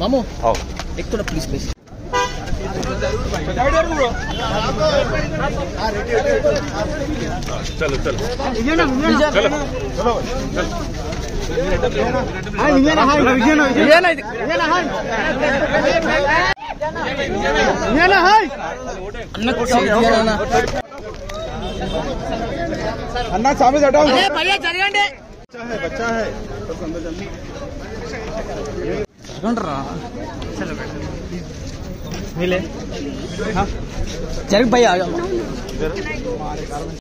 मामू आओ एक थोड़ा प्लीज प्लीज चलो चलो अन्ना सामने हटाओ भैया चलिए बच्चा है तो अंदर जल्दी चलो मिले हाँ चल भाई आ जाओ।